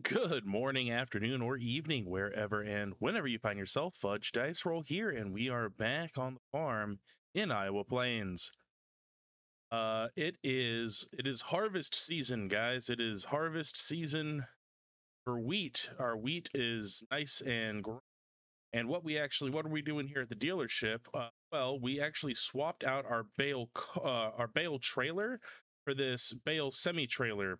Good morning, afternoon, or evening, wherever and whenever you find yourself. Fudged Dice Roll here, and we are back on the farm in Iowa Plains. It is harvest season, guys. It is harvest season for wheat. Our wheat is nice and green. And what are we doing here at the dealership? Well, we actually swapped out our bale trailer for this bale semi trailer.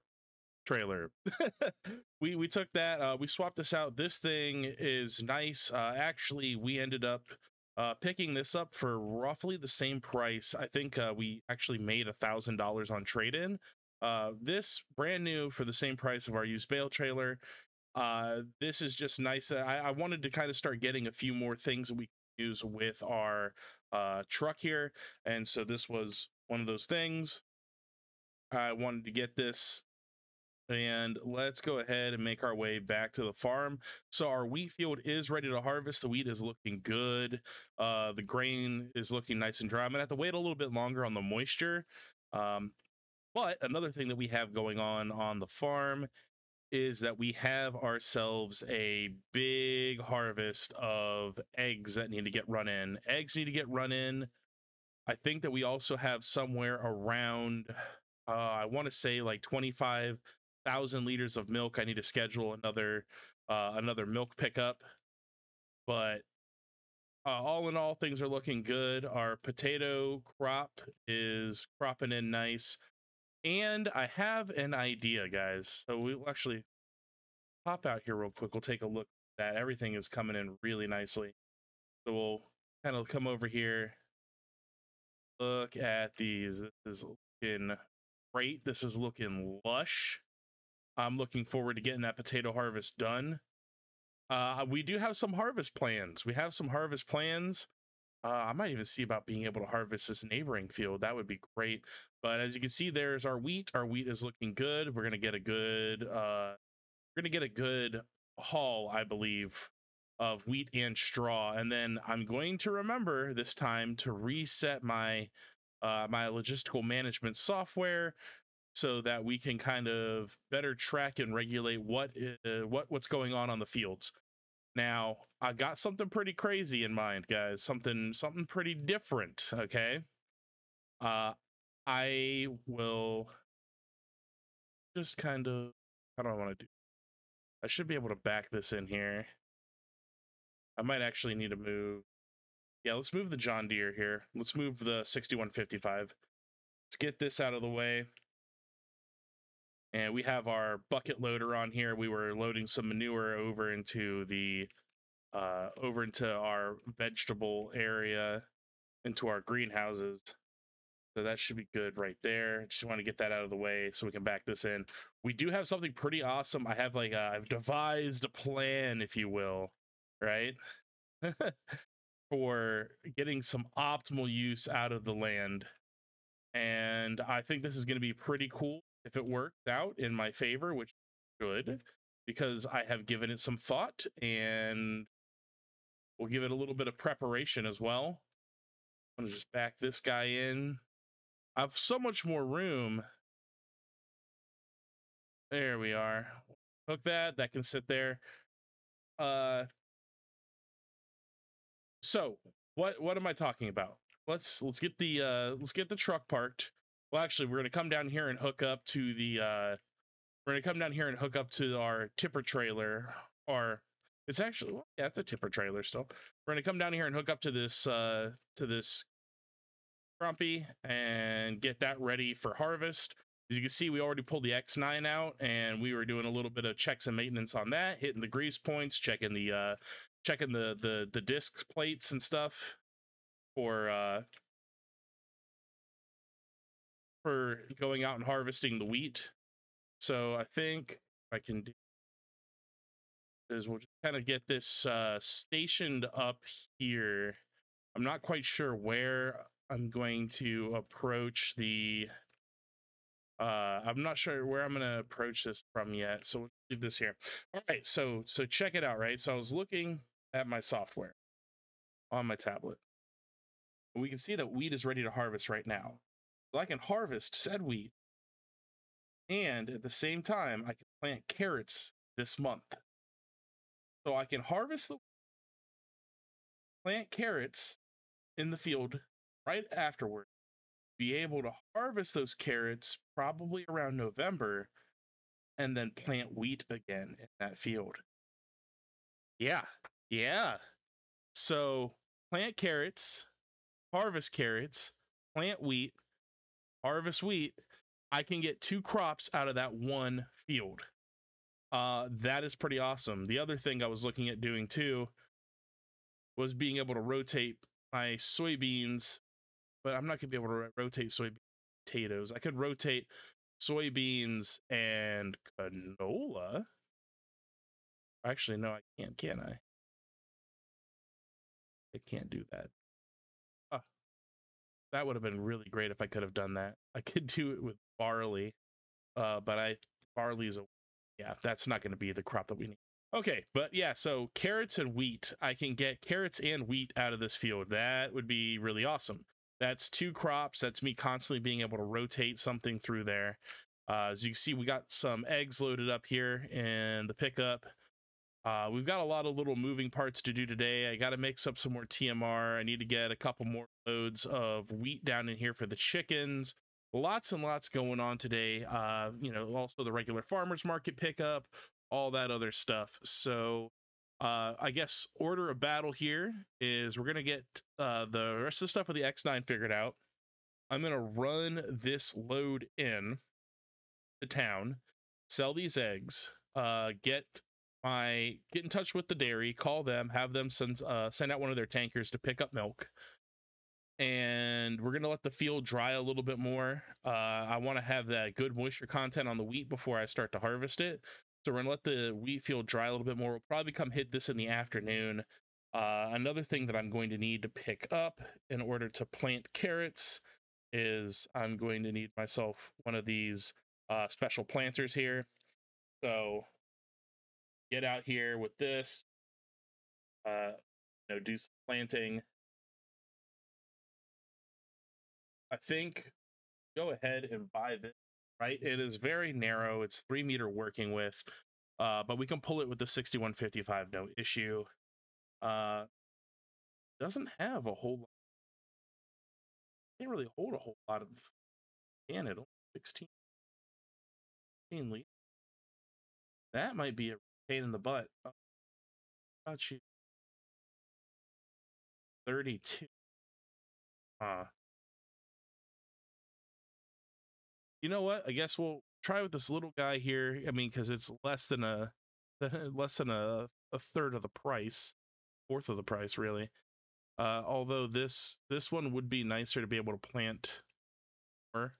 we took that, we swapped this out. This thing is nice. Actually, we ended up picking this up for roughly the same price. I think we actually made $1,000 on trade-in. This brand new for the same price of our used bale trailer. This is just nice. I wanted to kind of start getting a few more things that we can use with our truck here, and so this was one of those things. I wanted to get this. And let's go ahead and make our way back to the farm. So our wheat field is ready to harvest. The wheat is looking good. The grain is looking nice and dry. I'm gonna have to wait a little bit longer on the moisture. But another thing that we have going on the farm is that we have ourselves a big harvest of eggs that need to get run in. Eggs need to get run in. I think that we also have somewhere around, I want to say like 25,000 liters of milk. I need to schedule another milk pickup, but all in all, things are looking good. Our potato crop is cropping in nice, and I have an idea, guys. So we'll actually pop out here real quick. We'll take a look at that. Everything is coming in really nicely, so we'll kind of come over here, look at these. This is looking great. This is looking lush. I'm looking forward to getting that potato harvest done. We do have some harvest plans. I might even see about being able to harvest this neighboring field. That would be great. But as you can see, there's our wheat. Our wheat is looking good. We're gonna get a good haul, I believe, of wheat and straw. And then I'm going to remember this time to reset my my logistical management software, so that we can kind of better track and regulate what's going on the fields. Now, I got something pretty crazy in mind, guys. Something pretty different. Okay, I will just kind of, I don't want to do. I should be able to back this in here. I might actually need to move. Yeah, let's move the John Deere here. Let's move the 6155. Let's get this out of the way. And we have our bucket loader on here. We were loading some manure over into the our vegetable area, into our greenhouses. So that should be good right there. Just want to get that out of the way so we can back this in. We do have something pretty awesome. I have like I've devised a plan, if you will, right? For getting some optimal use out of the land. And I think this is going to be pretty cool if it works out in my favor, which should, because I have given it some thought, and we'll give it a little bit of preparation as well. I'm gonna just back this guy in. I have so much more room. There we are. Hook that. That can sit there. So what am I talking about? Let's get the truck parked. Well, actually, we're going to come down here and hook up to the our tipper trailer. It's a tipper trailer still. We're going to come down here and hook up to this grumpy and get that ready for harvest. As you can see, we already pulled the X9 out, and we were doing a little bit of checks and maintenance on that, hitting the grease points, checking the checking the disc plates and stuff for going out and harvesting the wheat. So I think I can do is we'll just kind of get this stationed up here. I'm not quite sure where I'm going to approach the I'm not sure where I'm gonna approach this from yet, so we'll do this here. All right, so check it out, right? So I was looking at my software on my tablet. We can see that wheat is ready to harvest right now. So I can harvest said wheat, and at the same time, I can plant carrots this month. So I can harvest the plant carrots in the field right afterward. Be able to harvest those carrots probably around November and then plant wheat again in that field. Yeah. Yeah. So plant carrots, harvest carrots, plant wheat, harvest wheat. I can get two crops out of that one field. That is pretty awesome. The other thing I was looking at doing too was being able to rotate my soybeans, but I'm not gonna be able to rotate soybeans, potatoes. I could rotate soybeans and canola. Actually, no, I can't. Can I? I can't do that. That would have been really great if I could have done that. I could do it with barley, but barley's a, yeah, that's not going to be the crop that we need. Okay, but yeah, so carrots and wheat. I can get carrots and wheat out of this field. That would be really awesome. That's two crops. That's me constantly being able to rotate something through there. As you can see, we got some eggs loaded up here in the pickup. We've got a lot of little moving parts to do today. I got to mix up some more TMR. I need to get a couple more loads of wheat down in here for the chickens. Lots and lots going on today. You know, also the regular farmers market pickup, all that other stuff. So I guess order of battle here is we're going to get the rest of the stuff with the X9 figured out. I'm going to run this load in the town, sell these eggs, get in touch with the dairy, call them, have them send out one of their tankers to pick up milk. And we're going to let the field dry a little bit more. I want to have that good moisture content on the wheat before I start to harvest it. So we're going to let the wheat field dry a little bit more. We'll probably come hit this in the afternoon. Another thing that I'm going to need to pick up in order to plant carrots is I'm going to need myself one of these special planters here. So get out here with this, you know, do some planting. I think go ahead and buy this, right? It is very narrow. It's 3 meter working width, but we can pull it with the 6155, no issue. Doesn't have a whole lot. Can't really hold a whole lot of, can it? 16 leaves. That might be a pain in the butt. Oh, got you. 32. You know what? I guess we'll try with this little guy here. I mean, because it's less than a third of the price, fourth of the price, really. Although this one would be nicer to be able to plant more,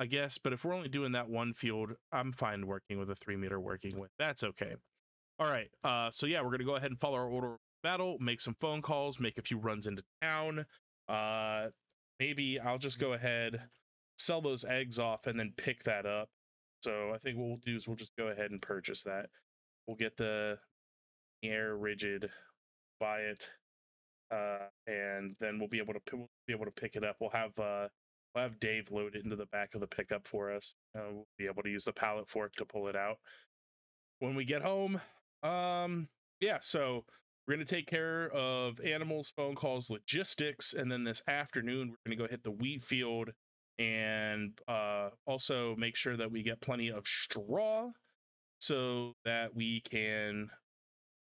I guess, but if we're only doing that one field, I'm fine working with a 3 meter working width. That's okay. All right. So yeah, we're going to go ahead and follow our order of battle, make some phone calls, make a few runs into town. Maybe I'll just go ahead, sell those eggs off and then pick that up. So I think what we'll do is we'll just go ahead and purchase that. We'll get the air rigid, buy it. And then we'll be able to pick it up. We'll have Dave load it into the back of the pickup for us. We'll be able to use the pallet fork to pull it out when we get home. Yeah, so we're going to take care of animals, phone calls, logistics, and then this afternoon we're going to go hit the wheat field and also make sure that we get plenty of straw so that we can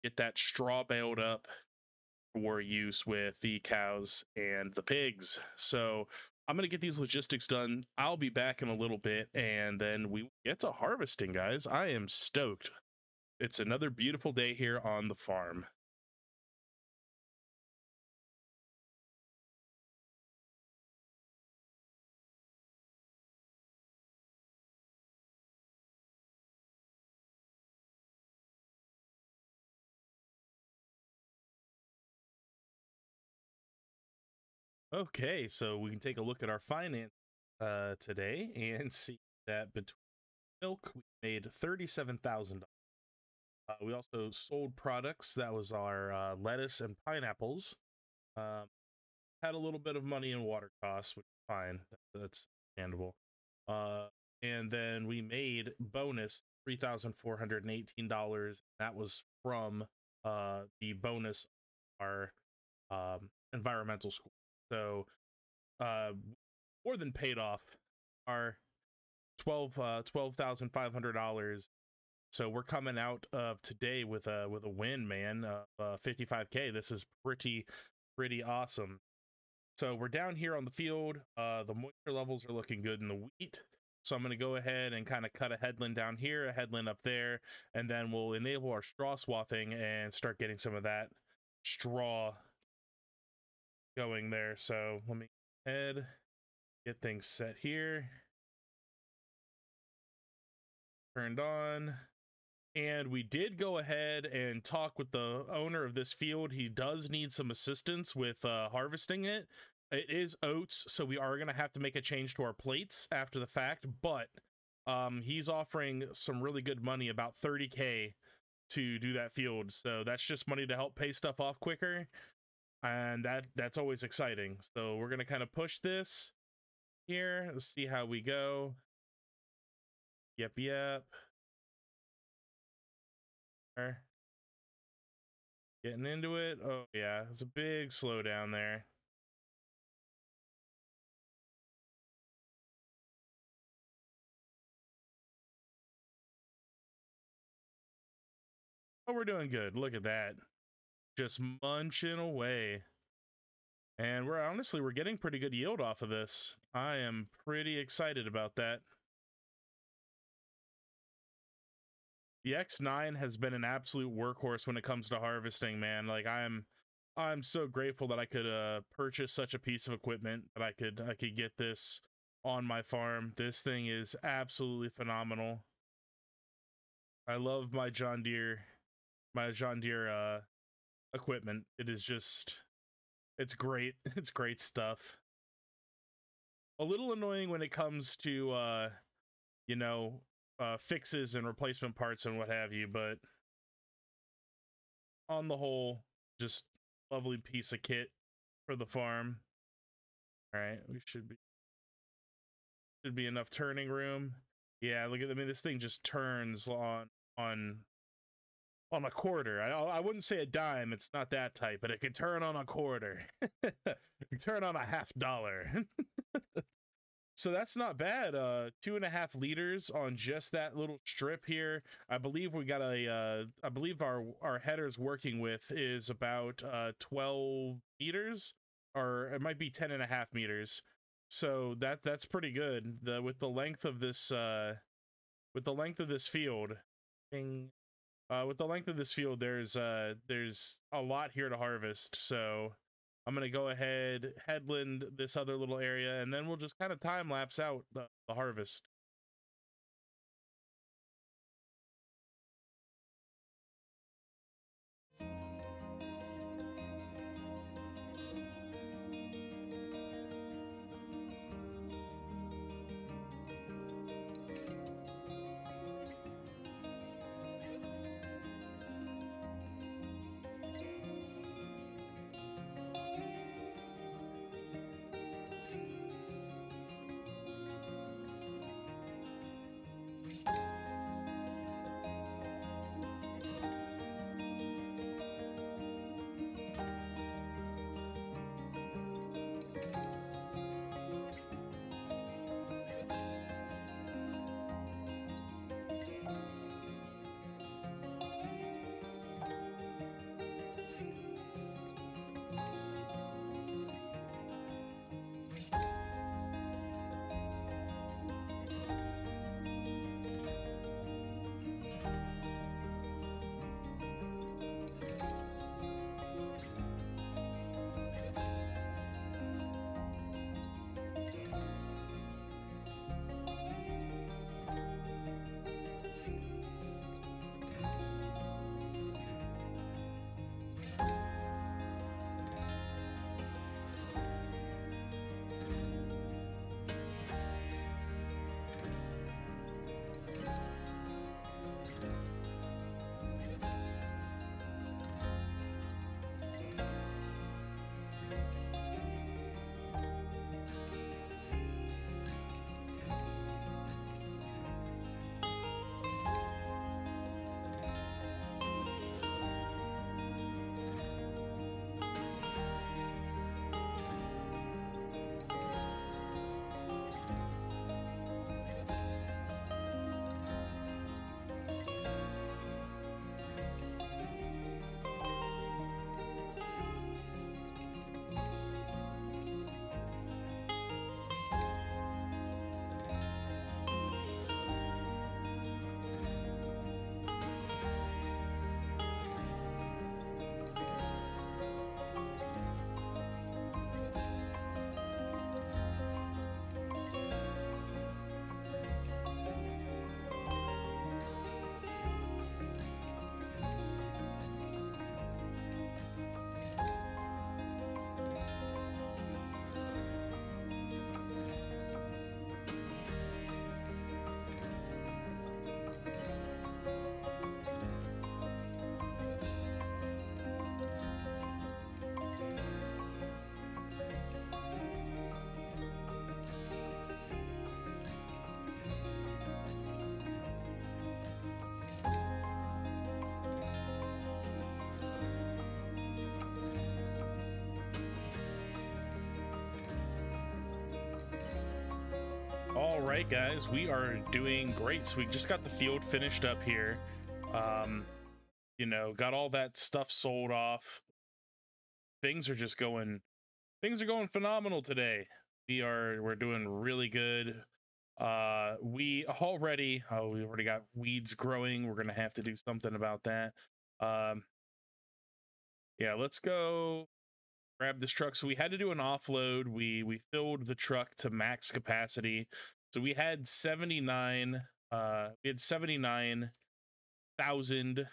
get that straw baled up for use with the cows and the pigs. So I'm going to get these logistics done. I'll be back in a little bit, and then we get to harvesting, guys. I am stoked. It's another beautiful day here on the farm. Okay, so we can take a look at our finance today and see that between milk, we made $37,000. We also sold products. That was our lettuce and pineapples. Had a little bit of money in water costs, which is fine. That's understandable. And then we made bonus $3,418. That was from the bonus our environmental score. So more than paid off our $12,500. So we're coming out of today with a win, man. 55K. This is pretty awesome. So we're down here on the field. The moisture levels are looking good in the wheat. So I'm going to go ahead and kind of cut a headland down here, a headland up there, and then we'll enable our straw swathing and start getting some of that straw going there. So let me go ahead, get things set here. Turned on. And we did go ahead and talk with the owner of this field. He does need some assistance with harvesting it. It is oats, so we are going to have to make a change to our plates after the fact, but he's offering some really good money, about 30K to do that field. So that's just money to help pay stuff off quicker, and that's always exciting. So we're going to kind of push this here. Let's see how we go. Yep. Getting into it. Oh, yeah, it's a big slowdown there. Oh, we're doing good. Look at that. Just munching away. And we're honestly, we're getting pretty good yield off of this. I am pretty excited about that. The X9 has been an absolute workhorse when it comes to harvesting, man. Like I'm so grateful that I could purchase such a piece of equipment, that I could get this on my farm. This thing is absolutely phenomenal. I love my John Deere. My John Deere equipment. It is just, it's great. It's great stuff. A little annoying when it comes to, you know, fixes and replacement parts and what have you, but on the whole, just lovely piece of kit for the farm. All right, we should be enough turning room. Yeah, look at, I mean, this thing just turns on a quarter. I wouldn't say a dime, it's not that tight, but it could turn on a quarter. It could turn on a $0.50. So that's not bad. 2.5 liters on just that little strip here. I believe we got a I believe our headers working with is about 12 meters, or it might be 10.5 meters. So that's pretty good. With the length of this field. With the length of this field, there's a lot here to harvest, so I'm going to go ahead, headland this other little area, and then we'll just kind of time lapse out the harvest. All right, guys, we are doing great. So we just got the field finished up here. You know, got all that stuff sold off. Things are going phenomenal today. We're doing really good. We already got weeds growing. We're gonna have to do something about that. Yeah, let's go grab this truck. So we had to do an offload. We filled the truck to max capacity. So we had 79,000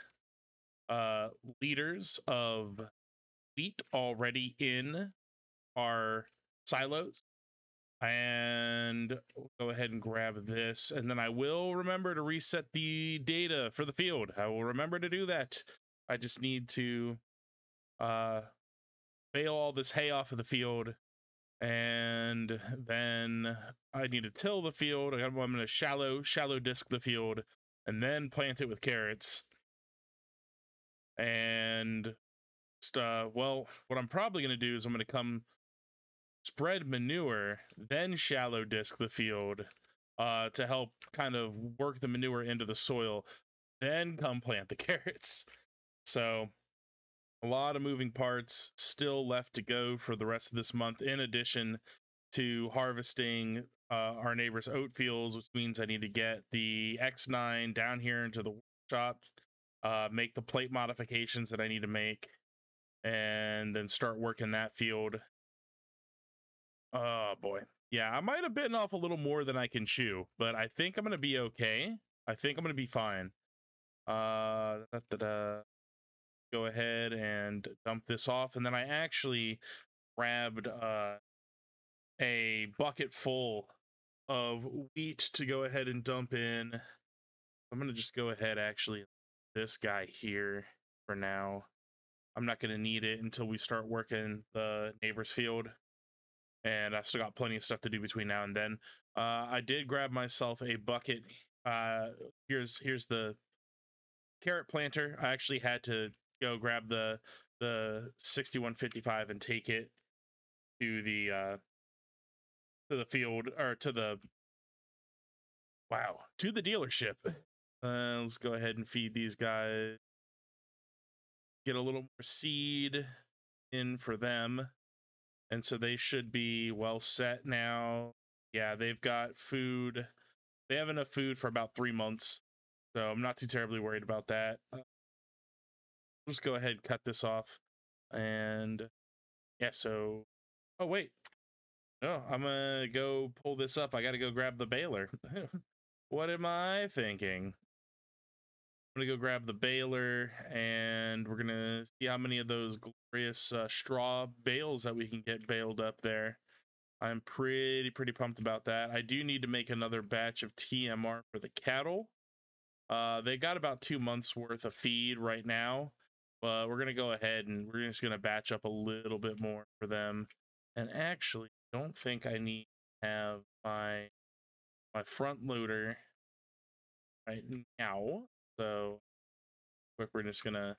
liters of wheat already in our silos. And we'll go ahead and grab this, and then I will remember to reset the data for the field. I will remember to do that. I just need to bale all this hay off of the field, and then I need to till the field. I'm going to shallow disc the field and then plant it with carrots. And well, what I'm probably going to do is I'm going to come spread manure, then shallow disc the field to help kind of work the manure into the soil, then come plant the carrots. So a lot of moving parts still left to go for the rest of this month, in addition to harvesting our neighbor's oat fields, which means I need to get the X9 down here into the workshop, make the plate modifications that I need to make, and then start working that field. Oh boy. Yeah, I might have bitten off a little more than I can chew, but I think I'm gonna be okay. I think I'm gonna be fine. Go ahead and dump this off, and then I actually grabbed a bucket full of wheat to go ahead and dump in. I'm gonna just go ahead, actually, this guy here for now. I'm not gonna need it until we start working the neighbor's field. And I've still got plenty of stuff to do between now and then. I did grab myself a bucket. Here's the carrot planter. I actually had to go grab the 6155 and take it to the field, or to the dealership. Let's go ahead and feed these guys. Get a little more seed in for them. And so they should be well set now. Yeah, they've got food. They have enough food for about 3 months. So I'm not too terribly worried about that. Just go ahead and cut this off. And yeah, so, oh wait. No, I'm gonna go pull this up. I gotta go grab the baler. What am I thinking? I'm gonna go grab the baler, and we're gonna see how many of those glorious straw bales that we can get baled up there. I'm pretty pumped about that. I do need to make another batch of TMR for the cattle. They got about 2 months worth of feed right now, but we're gonna go ahead and we're just gonna batch up a little bit more for them. And actually, I don't think I need to have my front loader right now. So quick, we're gonna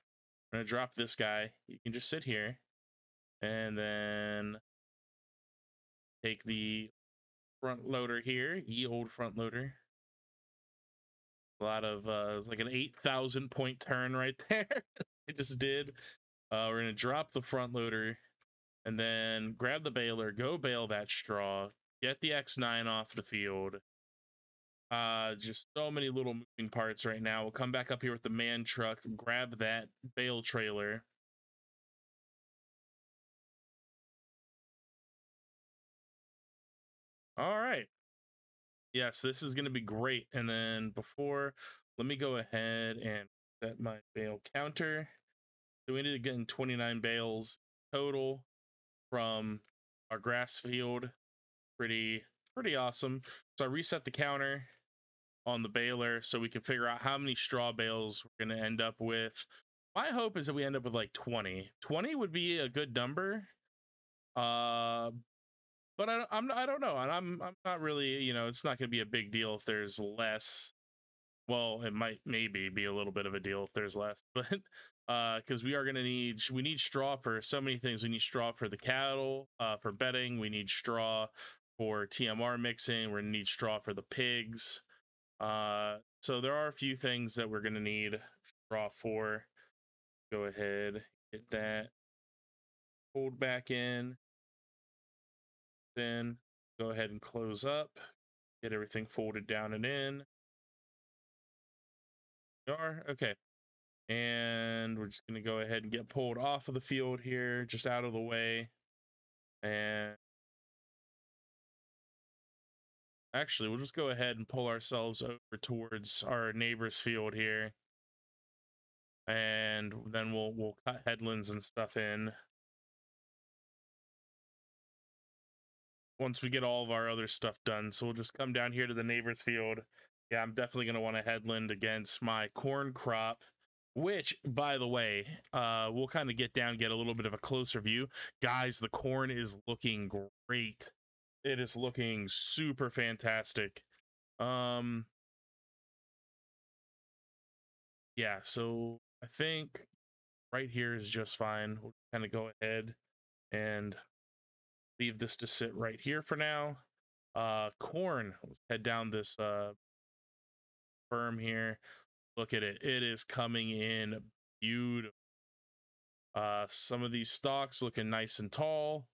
drop this guy. You can just sit here, and then take the front loader here, ye old front loader. A lot of it was like an 8,000 point turn right there. It just did. We're gonna drop the front loader, and then grab the baler, go bale that straw, get the X9 off the field. Just so many little moving parts right now. We'll come back up here with the man truck, grab that bale trailer. All right. Yes, this is going to be great. And then let me go ahead and set my bale counter. So we ended up getting 29 bales total from our grass field. Pretty awesome. So I reset the counter on the baler so we can figure out how many straw bales we're going to end up with. My hope is that we end up with like 20. 20 would be a good number. But I don't know. And I'm not really, you know, it's not going to be a big deal if there's less. Well, it might maybe be a little bit of a deal if there's less, but because we need straw for so many things. We need straw for the cattle, for bedding. We need straw for TMR mixing. We're gonna need straw for the pigs. So there are a few things that we're gonna need straw for. Go ahead, get that pulled back in. Then go ahead and close up. Get everything folded down and in. Okay. And we're just gonna go ahead and get pulled off of the field here, just out of the way. And actually, we'll just go ahead and pull ourselves over towards our neighbor's field here. And then we'll cut headlands and stuff in. Once we get all of our other stuff done. So we'll just come down here to the neighbor's field. Yeah, I'm definitely gonna want a headland against my corn crop, which, by the way, we'll kind of get down, get a little bit of a closer view. Guys, the corn is looking great. It is looking super fantastic. Yeah, so I think right here is just fine. We'll kind of go ahead and leave this to sit right here for now. Corn, let's head down this berm here. Look at it, it is coming in beautiful. Some of these stalks looking nice and tall.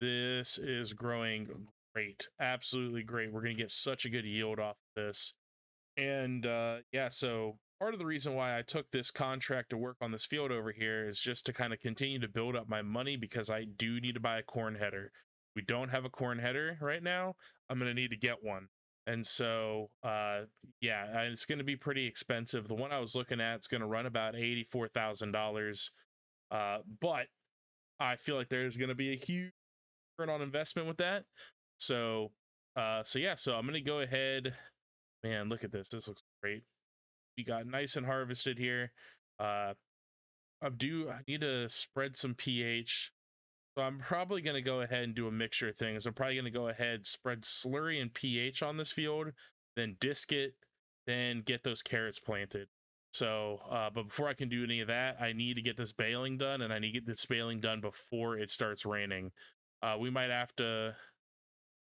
This is growing great, absolutely great. We're gonna get such a good yield off this. And yeah, so part of the reason why I took this contract to work on this field over here is just to kind of continue to build up my money, because I do need to buy a corn header. We don't have a corn header right now. I'm gonna need to get one. And so yeah, it's gonna be pretty expensive. The one I was looking at is gonna run about $84,000. But I feel like there's gonna be a huge return on investment with that. So yeah, so I'm gonna go ahead. Man, look at this. This looks great. We got nice and harvested here. I need to spread some pH. So I'm probably going to go ahead and do a mixture of things. I'm probably going to go ahead, spread slurry and pH on this field, then disc it, then get those carrots planted. So, but before I can do any of that, I need to get this baling done, and I need to get this baling done before it starts raining. We might have to,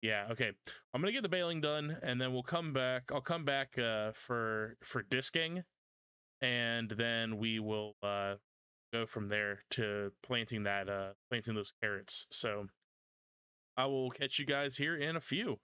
yeah, okay. I'm gonna get the baling done, and then we'll come back. I'll come back for disking, and then we will go from there to planting that planting those carrots. So I will catch you guys here in a few.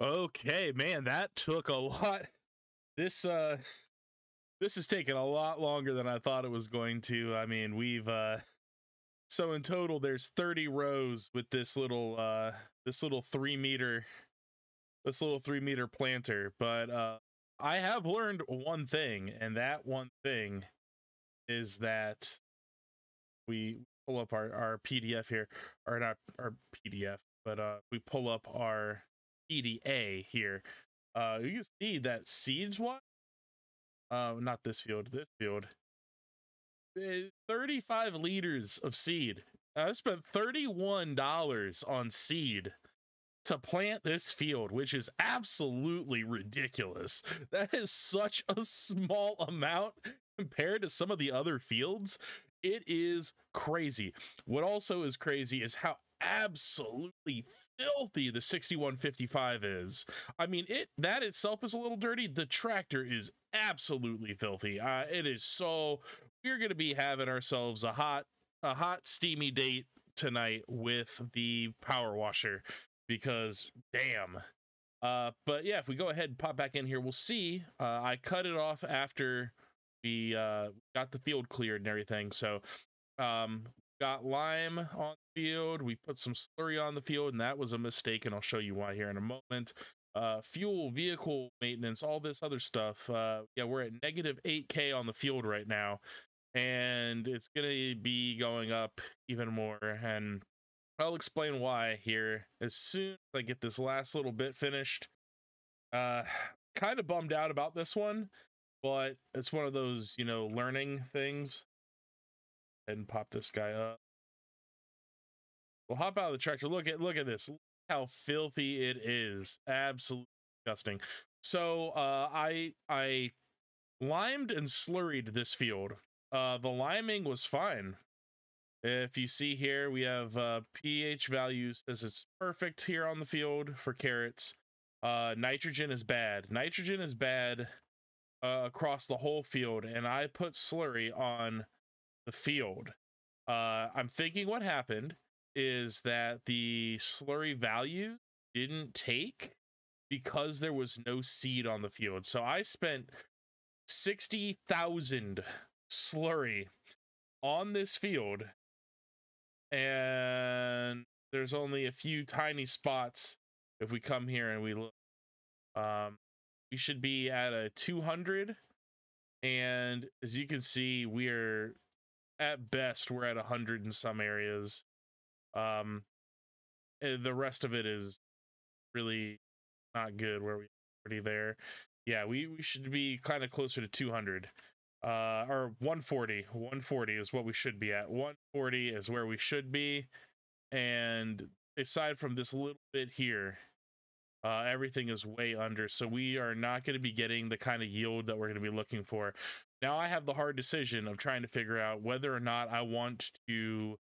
Okay, man, that took a lot. This this is taking a lot longer than I thought it was going to. I mean, we've so in total there's 30 rows with this little 3 meter planter, but I have learned one thing, and that one thing is that we pull up our PDF here, or not our PDF, but we pull up our PDA here, you see that seeds wise, not this field, this field, 35 liters of seed. I spent $31 on seed to plant this field, which is absolutely ridiculous. That is such a small amount compared to some of the other fields. It is crazy. What also is crazy is how absolutely filthy the 6155 is. I mean, that itself is a little dirty. The tractor is absolutely filthy. It is so... We're going to be having ourselves a hot steamy date tonight with the power washer, because damn. But yeah, if we go ahead and pop back in here, we'll see. I cut it off after we got the field cleared and everything. So got lime on the field. We put some slurry on the field, and that was a mistake, and I'll show you why here in a moment. Fuel, vehicle maintenance, all this other stuff. Yeah, we're at negative 8K on the field right now, and it's gonna be going up even more, and I'll explain why here as soon as I get this last little bit finished. Kind of bummed out about this one, but it's one of those, you know, learning things. And pop this guy up. We'll hop out of the tractor. Look at this. Look how filthy it is. Absolutely disgusting. So I limed and slurried this field. The liming was fine. If you see here, we have pH values as it's perfect here on the field for carrots. Nitrogen is bad. Nitrogen is bad across the whole field, and I put slurry on the field. I'm thinking what happened is that the slurry value didn't take because there was no seed on the field. So I spent 60,000 slurry on this field, and there's only a few tiny spots. If we come here and we look, we should be at a 200, and as you can see, we're at best we're at 100 in some areas. The rest of it is really not good. Where we already there, yeah, we should be kind of closer to 200. Or 140. 140 is what we should be at. 140 is where we should be, and aside from this little bit here, everything is way under, so we are not going to be getting the kind of yield that we're going to be looking for. Now I have the hard decision of trying to figure out whether or not I want to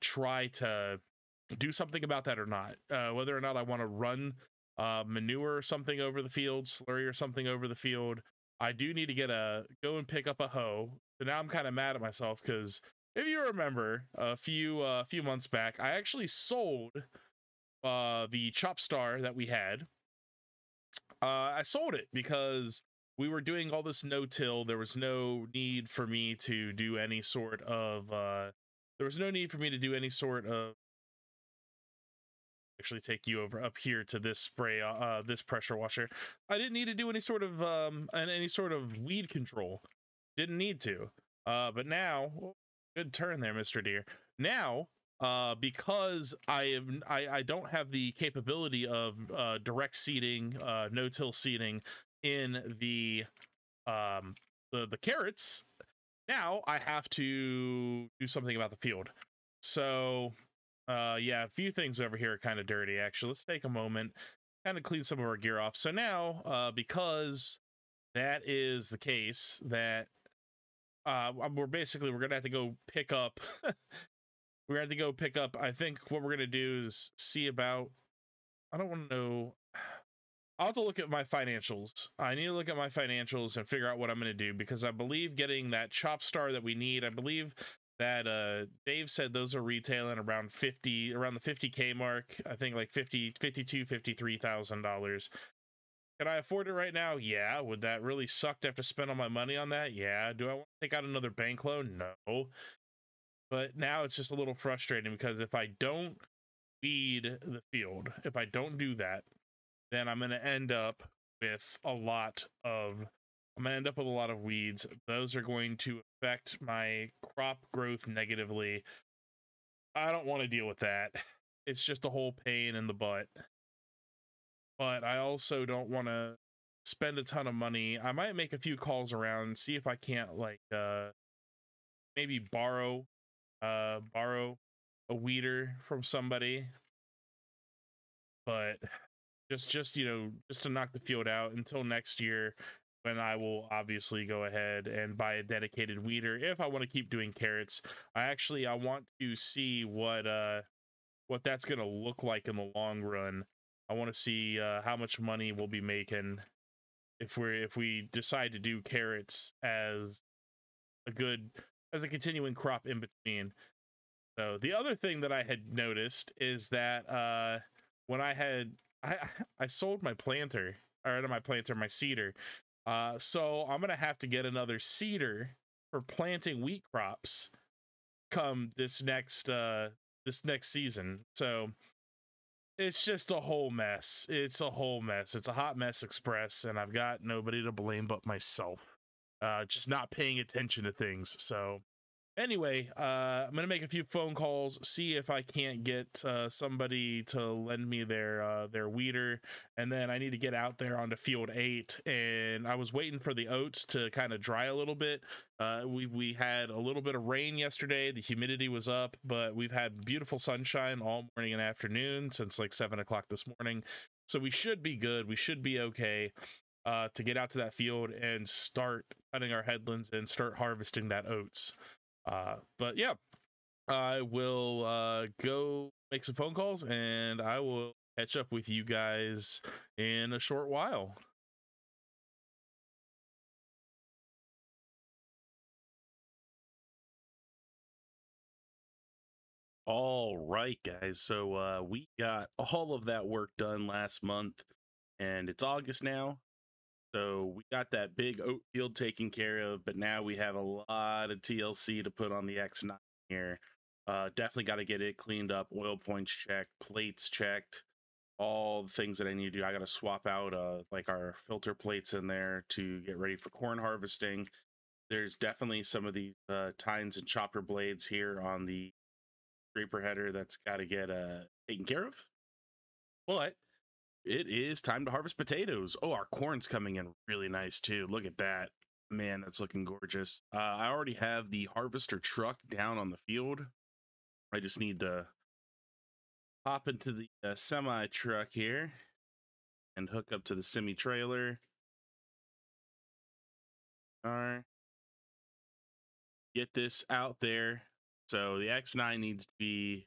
try to do something about that or not, whether or not I want to run manure or something over the field, slurry or something over the field. I do need to go and pick up a hoe. So now I'm kind of mad at myself, because if you remember a few months back, I actually sold the Chopstar that we had. I sold it because we were doing all this no-till. There was no need for me to do any sort of actually take you over up here to this spray, this pressure washer. I didn't need to do any sort of weed control. Didn't need to. But now, good turn there, Mr. Deere. Now, because I don't have the capability of direct seeding, no-till seeding in the carrots, now I have to do something about the field. So yeah, a few things over here are kind of dirty, actually. Let's take a moment, kind of clean some of our gear off. So now, because that is the case, that we're going to have to go pick up, I think what we're going to do is see about, I don't want to know, I'll have to look at my financials. I need to look at my financials and figure out what I'm going to do, because I believe getting that Chopstar that we need, I believe that Dave said those are retailing around 50, around the 50K mark. I think like 50, $52,000, $53,000. Can I afford it right now? Yeah. Would that really suck to have to spend all my money on that? Yeah. Do I want to take out another bank loan? No. But now it's just a little frustrating, because if I don't weed the field, if I don't do that, then I'm going to end up with a lot of weeds. Those are going to affect my crop growth negatively, I don't want to deal with that. It's just a whole pain in the butt. But I also don't want to spend a ton of money. I might make a few calls around, see if I can't like maybe borrow a weeder from somebody. But just you know, just to knock the field out until next year, when I will obviously go ahead and buy a dedicated weeder if I want to keep doing carrots. I want to see what that's gonna look like in the long run. I want to see how much money we'll be making if we decide to do carrots as a continuing crop in between. So the other thing that I had noticed is that when I sold my planter, or not my planter, my seeder. So I'm gonna have to get another seeder for planting wheat crops come this next season. So it's just a whole mess. It's a whole mess. It's a hot mess express, and I've got nobody to blame but myself. Just not paying attention to things. So anyway, I'm gonna make a few phone calls, see if I can't get somebody to lend me their weeder, and then I need to get out there onto field 8. And I was waiting for the oats to kind of dry a little bit. We had a little bit of rain yesterday. The humidity was up, but we've had beautiful sunshine all morning and afternoon since like 7 o'clock this morning. So we should be good. We should be okay to get out to that field and start cutting our headlands and start harvesting that oats. But yeah, I will go make some phone calls, and I will catch up with you guys in a short while. All right, guys. So we got all of that work done last month, and it's August now. So we got that big oat field taken care of, but now we have a lot of TLC to put on the X9 here. Definitely got to get it cleaned up, oil points checked, plates checked, all the things that I need to do. I got to swap out like our filter plates in there to get ready for corn harvesting. There's definitely some of these tines and chopper blades here on the draper header that's got to get taken care of. But it is time to harvest potatoes. Oh, our corn's coming in really nice too. Look at that, man, that's looking gorgeous. I already have the harvester truck down on the field. I just need to hop into the semi truck here and hook up to the semi trailer. All right, get this out there. So the X9 needs to be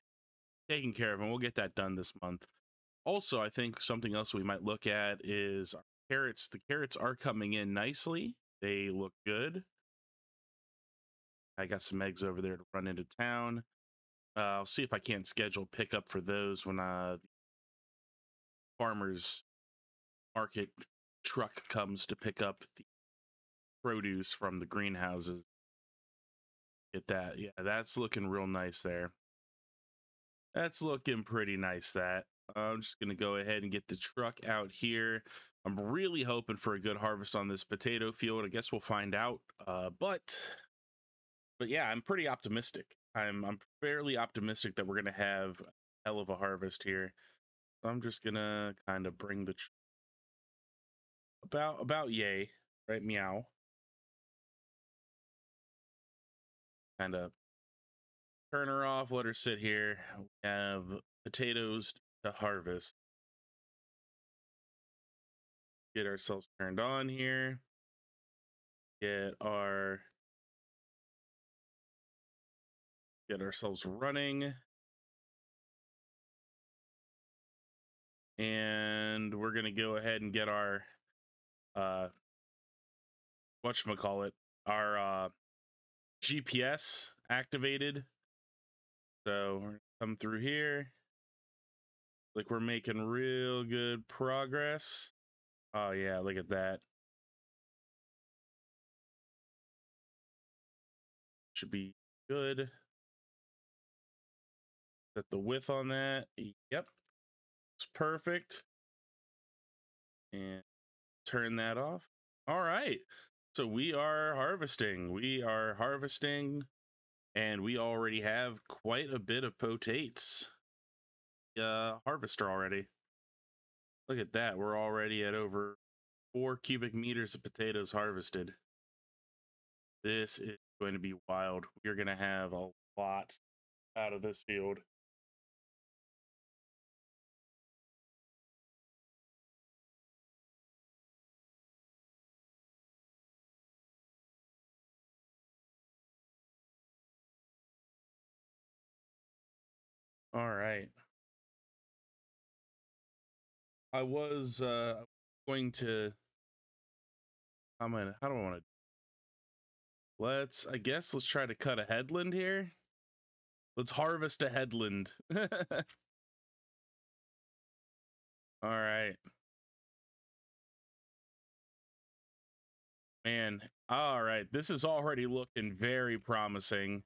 taken care of, and we'll get that done this month. Also, I think something else we might look at is our carrots. The carrots are coming in nicely. They look good. I got some eggs over there to run into town. I'll see if I can't schedule pickup for those when the farmer's market truck comes to pick up the produce from the greenhouses. Get that. Yeah, that's looking real nice there. That's looking pretty nice, that. I'm just going to go ahead and get the truck out here. I'm really hoping for a good harvest on this potato field. I guess we'll find out. But yeah, I'm pretty optimistic. I'm fairly optimistic that we're going to have a hell of a harvest here. So I'm just going to kind of bring the about yay, right? Meow. Kind of turn her off, let her sit here. We have potatoes to harvest. Get ourselves turned on here. Get ourselves running. And we're gonna go ahead and get our whatchamacallit, our GPS activated. So we're gonna come through here. Like, we're making real good progress. Oh yeah, look at that. Should be good. Set the width on that. Yep, it's perfect. And turn that off. All right, so we are harvesting. and we already have quite a bit of potates harvester already. Look at that, we're already at over 4 cubic meters of potatoes harvested. This is going to be wild. We're going to have a lot out of this field. All right. I was going to comment. How do I want to? I guess let's try to cut a headland here. Let's harvest a headland. All right. Man, all right. This is already looking very promising.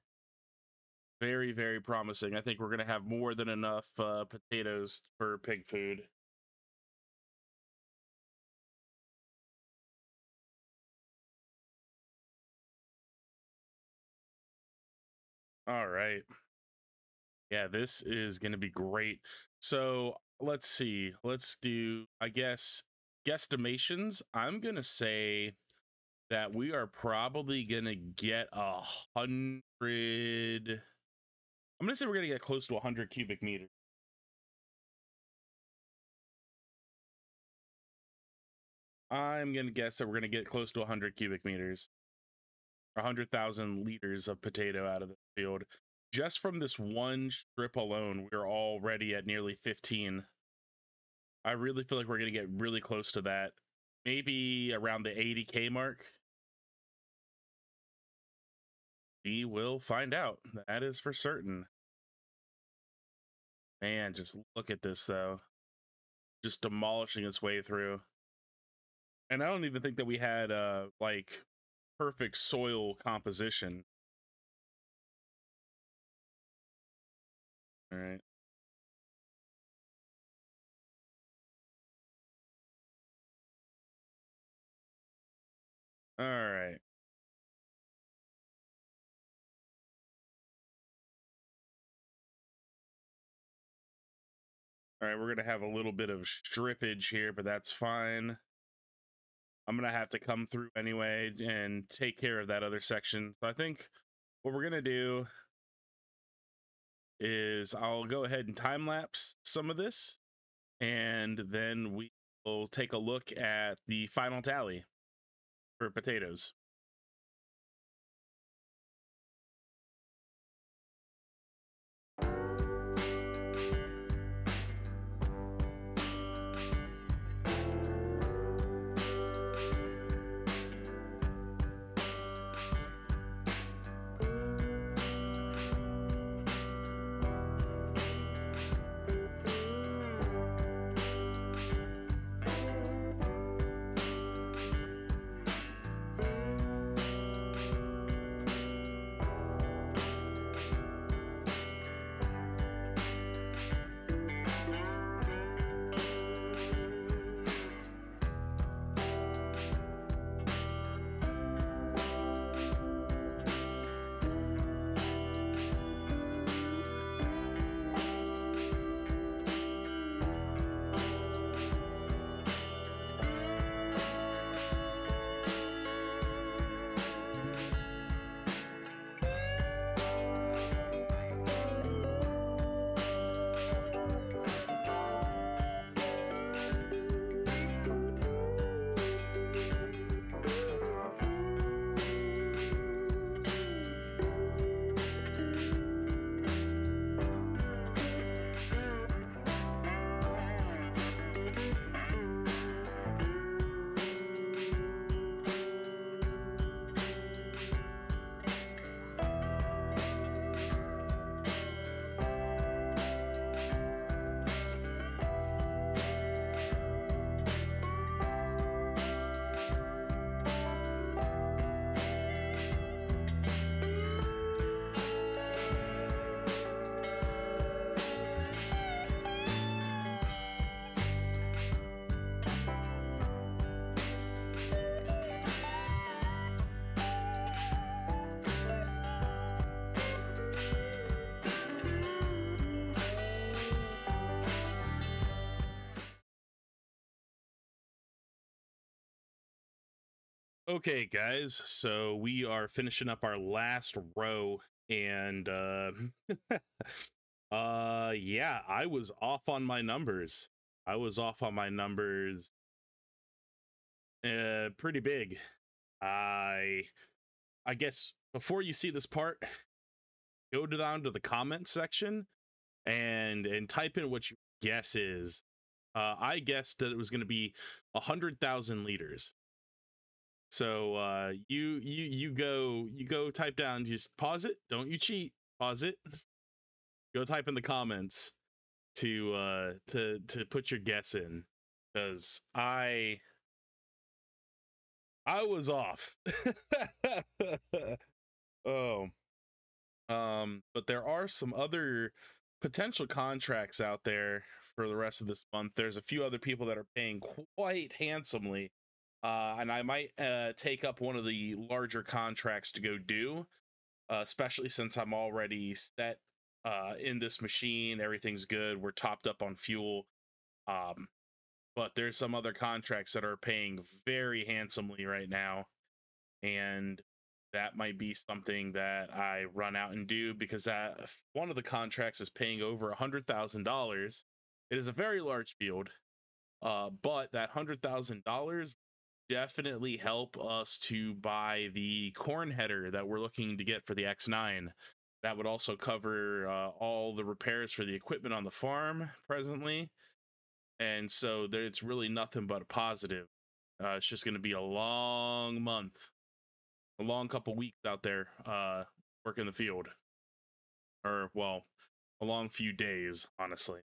Very, very promising. I think we're going to have more than enough potatoes for pig food. All right. Yeah, this is going to be great. So let's see. Let's do, I guess, guesstimations. I'm going to say that we are probably going to get 100. I'm going to say we're going to get close to 100 cubic meters. I'm going to guess that we're going to get close to 100 cubic meters. 100,000 liters of potato out of the field. Just from this one strip alone, we're already at nearly 15. I really feel like we're going to get really close to that. Maybe around the 80K mark. We will find out. That is for certain. Man, just look at this, though. Just demolishing its way through. And I don't even think that we had, like, perfect soil composition. All right. All right. All right, we're going to have a little bit of strippage here, but that's fine. I'm going to have to come through anyway and take care of that other section. So I think what we're going to do is I'll go ahead and time lapse some of this, and then we will take a look at the final tally for potatoes. Okay, guys, so we are finishing up our last row, and yeah, I was off on my numbers. I was off on my numbers pretty big. I guess before you see this part, go down to the comment section and type in what your guess is. I guessed that it was going to be 100,000 liters. So you go type down, just pause it, don't you cheat, pause it, go type in the comments to put your guess in, because I was off. Oh, but there are some other potential contracts out there for the rest of this month. There's a few other people that are paying quite handsomely. And I might take up one of the larger contracts to go do, especially since I'm already set in this machine. Everything's good. We're topped up on fuel. But there's some other contracts that are paying very handsomely right now. And that might be something that I run out and do, because that one of the contracts is paying over $100,000. It is a very large field, but that $100,000 definitely help us to buy the corn header that we're looking to get for the X9. That would also cover all the repairs for the equipment on the farm presently. And so there, it's really nothing but a positive. It's just going to be a long month, a long couple weeks out there working the field. Or, well, a long few days, honestly.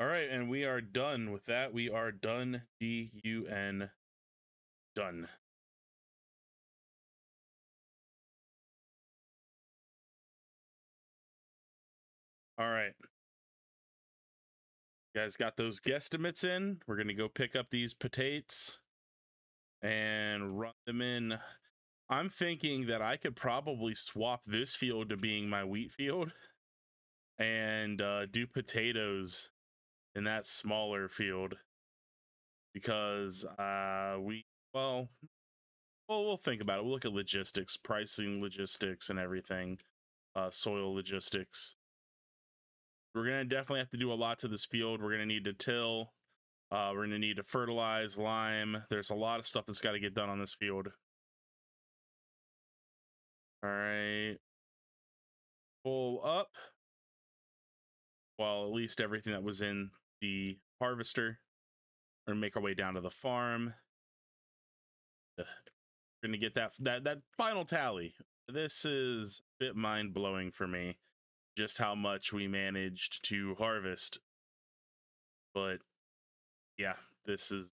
All right, and we are done with that. We are done, D-U-N. Done. All right. You guys got those guesstimates in? We're going to go pick up these potatoes and run them in. I'm thinking that I could probably swap this field to being my wheat field and do potatoes in that smaller field, because well, we'll think about it. We'll look at logistics, pricing, logistics, and everything. Soil logistics. We're going to definitely have to do a lot to this field. We're going to need to till. We're going to need to fertilize, lime. There's a lot of stuff that's got to get done on this field. All right. Pull up. Well, at least everything that was in the harvester. We're going to make our way down to the farm. We're gonna get that final tally. This is a bit mind-blowing for me, just how much we managed to harvest. But yeah, this is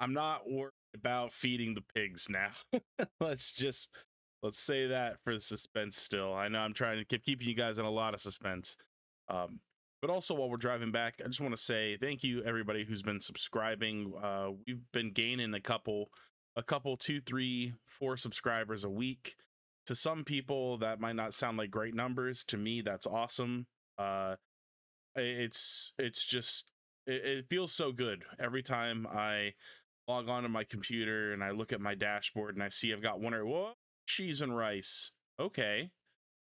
I'm not worried about feeding the pigs now. let's say that for the suspense still. I know I'm trying to keep keeping you guys in a lot of suspense. But also, while we're driving back, I just want to say thank you everybody who's been subscribing. We've been gaining a couple 2, 3, 4 subscribers a week. To some people that might not sound like great numbers. To me, that's awesome. It feels so good every time I log on to my computer and I look at my dashboard and I see I've got one or whoa, cheese and rice. Okay,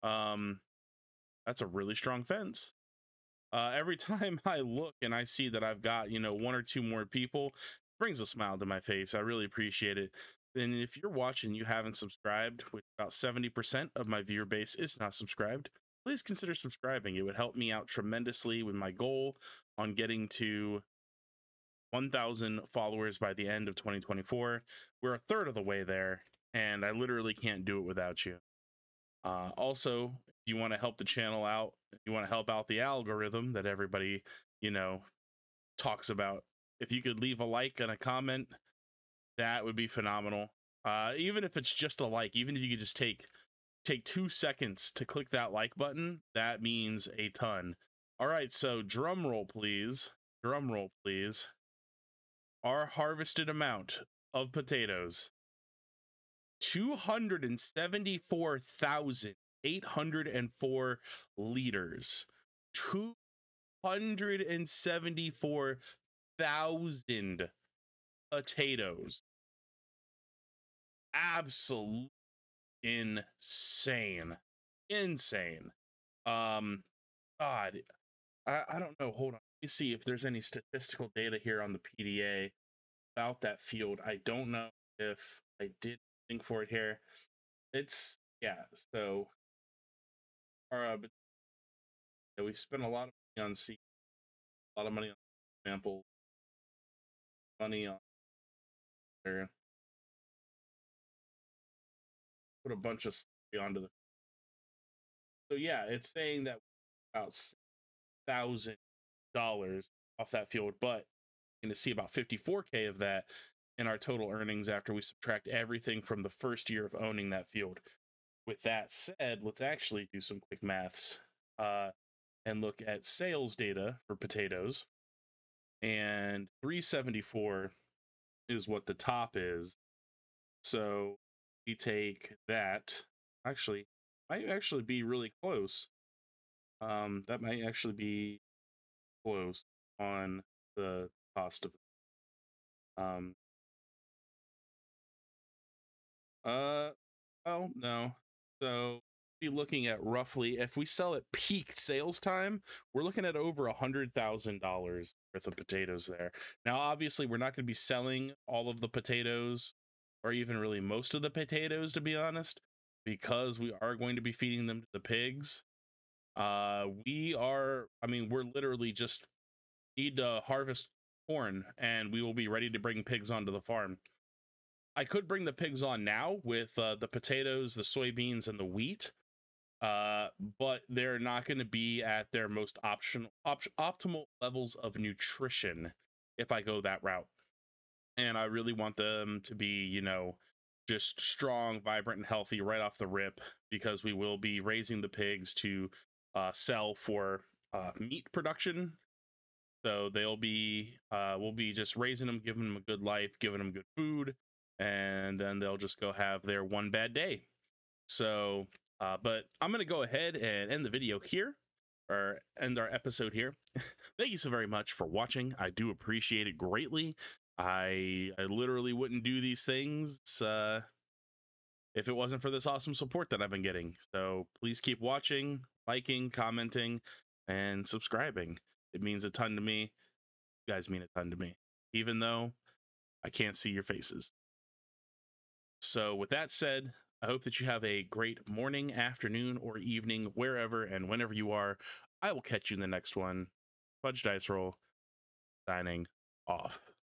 that's a really strong fence. Every time I look and I see that I've got, you know, 1 or 2 more people, brings a smile to my face. I really appreciate it. And if you're watching, you haven't subscribed, which about 70% of my viewer base is not subscribed, please consider subscribing. It would help me out tremendously with my goal on getting to 1,000 followers by the end of 2024. We're a third of the way there, and I literally can't do it without you. Also, if you want to help the channel out, if you want to help out the algorithm that everybody, you know, talks about, if you could leave a like and a comment, that would be phenomenal. Even if it's just a like, even if you could just take 2 seconds to click that like button, that means a ton. All right, so drum roll, please. Drum roll, please. Our harvested amount of potatoes, 274,804 liters. 274,000 potatoes. absolutely insane. Insane. God, I don't know. Hold on. Let me see if there's any statistical data here on the PDA about that field. I don't know if I did think for it here. It's, yeah, so we've spent a lot of money on seed, a lot of money on samples, money on put a bunch of stuff onto the. So yeah, it's saying that about $6,000 off that field, but you're going to see about 54K of that in our total earnings after we subtract everything from the first year of owning that field. With that said, let's actually do some quick maths and look at sales data for potatoes. And 374 is what the top is. So we take that. Actually, might actually be really close. That might actually be close on the cost of it. Well, no. So we'll be looking at roughly, if we sell at peak sales time, we're looking at over $100,000 worth of potatoes there. Now, obviously, we're not going to be selling all of the potatoes, or even really most of the potatoes, to be honest, because we are going to be feeding them to the pigs. We're literally just need to harvest corn, and we will be ready to bring pigs onto the farm. I could bring the pigs on now with the potatoes, the soybeans, and the wheat, but they're not going to be at their most optimal levels of nutrition if I go that route. And I really want them to be, you know, just strong, vibrant, and healthy right off the rip, because we will be raising the pigs to sell for meat production. So they'll be, we'll be just raising them, giving them a good life, giving them good food, and then they'll just go have their one bad day. So, but I'm going to go ahead and end the video here, or end our episode here. Thank you so very much for watching. I do appreciate it greatly. I literally wouldn't do these things if it wasn't for this awesome support that I've been getting. So please keep watching, liking, commenting, and subscribing. It means a ton to me. You guys mean a ton to me, even though I can't see your faces. So with that said, I hope that you have a great morning, afternoon, or evening, wherever and whenever you are. I will catch you in the next one. Fudged Dice Roll, signing off.